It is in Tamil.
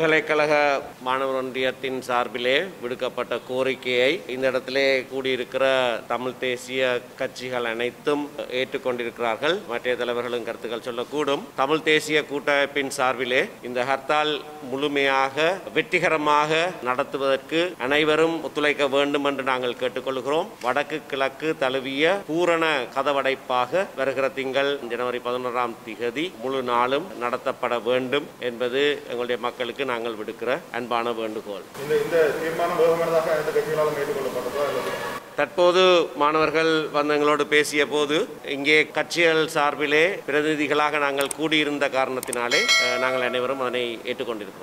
பல்கலைக்கழக மாணவர் ஒன்றியத்தின் சார்பிலே விடுக்கப்பட்ட கோரிக்கையை இந்த இடத்திலே கூடியிருக்கிற தமிழ் தேசிய கட்சிகள் அனைத்தும் ஏற்றுக்கொண்டிருக்கிறார்கள். மற்ற தலைவர்களும் கருத்துக்கள் சொல்லக்கூடும். தமிழ் தேசிய கூட்டமைப்பின் சார்பிலே இந்த ஹர்த்தால் முழுமையாக வெற்றிகரமாக நடத்துவதற்கு அனைவரும் ஒத்துழைக்க வேண்டும் என்று நாங்கள் கேட்டுக்கொள்கிறோம். வடக்கு கிழக்கு தழுவிய பூரண கதவடைப்பாக வருகிற திங்கள் ஜனவரி 11ஆம் தேதி முழு நாளும் நடத்தப்பட வேண்டும் என்பது எங்களுடைய மக்களுக்கு நாங்கள் விடுக்கிற அன்பான வேண்டுகோள். தற்போது மாணவர்கள் வந்தங்களோடு பேசிய போது இங்கே கட்சிகள் சார்பிலே பிரதிநிதிகளாக நாங்கள் கூடியிருந்த காரணத்தினாலே நாங்கள் அனைவரும் அதனை ஏற்றுக்கொண்டிருக்கிறோம்.